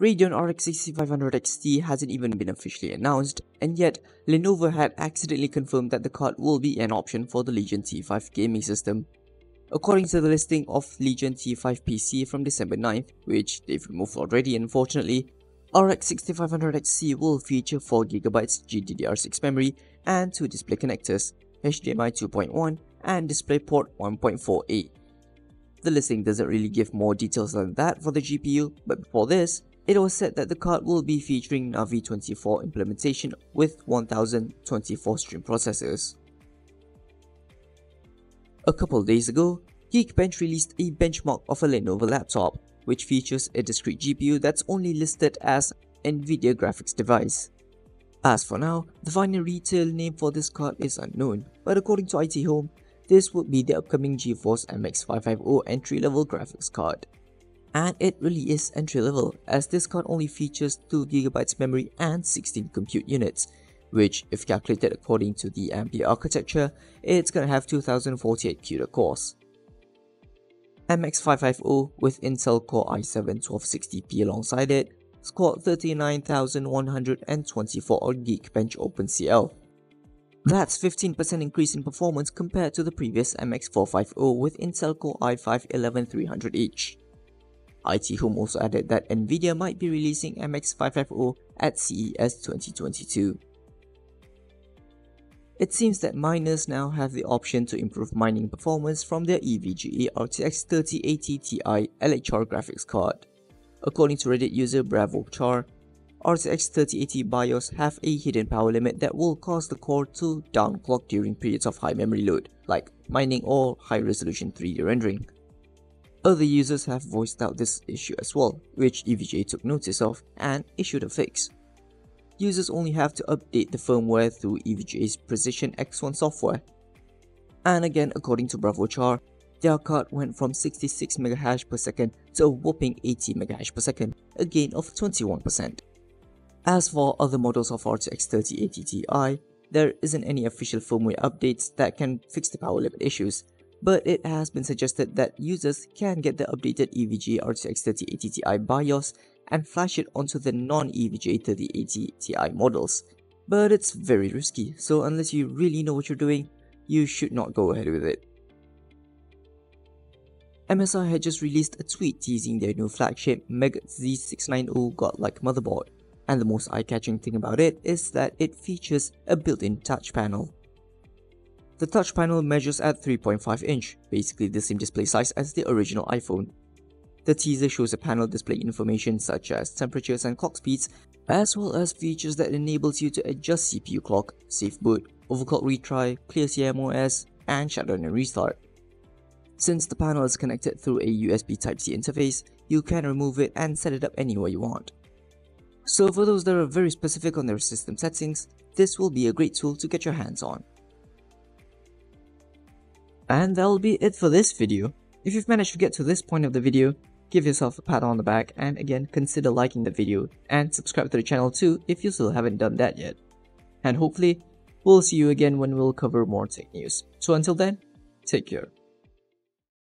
Radeon RX 6500 XT hasn't even been officially announced, and yet Lenovo had accidentally confirmed that the card will be an option for the Legion T5 gaming system. According to the listing of Legion T5 PC from December 9th, which they've removed already unfortunately, RX 6500 XT will feature 4GB GDDR6 memory and 2 display connectors, HDMI 2.1 and DisplayPort 1.4a. The listing doesn't really give more details than that for the GPU, but before this, it was said that the card will be featuring Navi 24 implementation with 1024 stream processors. A couple days ago, Geekbench released a benchmark of a Lenovo laptop, which features a discrete GPU that's only listed as Nvidia graphics device. As for now, the final retail name for this card is unknown, but according to IT Home, this would be the upcoming GeForce MX550 entry-level graphics card. And it really is entry-level, as this card only features 2GB memory and 16 compute units, which, if calculated according to the Ampere architecture, it's gonna have 2048 CUDA cores. MX550 with Intel Core i7-1260P alongside it scored 39,124 on Geekbench OpenCL. That's 15% increase in performance compared to the previous MX450 with Intel Core i5-11300H. IT Home also added that Nvidia might be releasing MX550 at CES 2022. It seems that miners now have the option to improve mining performance from their EVGA RTX 3080 Ti LHR graphics card. According to Reddit user BravoChar, RTX 3080 BIOS have a hidden power limit that will cause the core to downclock during periods of high memory load, like mining or high-resolution 3D rendering. Other users have voiced out this issue as well, which EVGA took notice of and issued a fix. Users only have to update the firmware through EVGA's Precision X1 software. And again, according to BravoChar, their card went from 66 MHz per second to a whopping 80 MHz per second, a gain of 21%. As for other models of RTX 3080 Ti, there isn't any official firmware updates that can fix the power limit issues, but it has been suggested that users can get the updated EVGA RTX 3080 Ti BIOS and flash it onto the non-EVGA 3080 Ti models. But it's very risky, so unless you really know what you're doing, you should not go ahead with it. MSI had just released a tweet teasing their new flagship MEG Z690 Godlike motherboard, and the most eye-catching thing about it is that it features a built-in touch panel. The touch panel measures at 3.5 inch, basically the same display size as the original iPhone. The teaser shows a panel displaying information such as temperatures and clock speeds, as well as features that enables you to adjust CPU clock, safe boot, overclock retry, clear CMOS, and shutdown and restart. Since the panel is connected through a USB Type-C interface, you can remove it and set it up anywhere you want. So for those that are very specific on their system settings, this will be a great tool to get your hands on. And that'll be it for this video. If you've managed to get to this point of the video, give yourself a pat on the back, and again consider liking the video and subscribe to the channel too if you still haven't done that yet. And hopefully, we'll see you again when we'll cover more tech news. So until then, take care.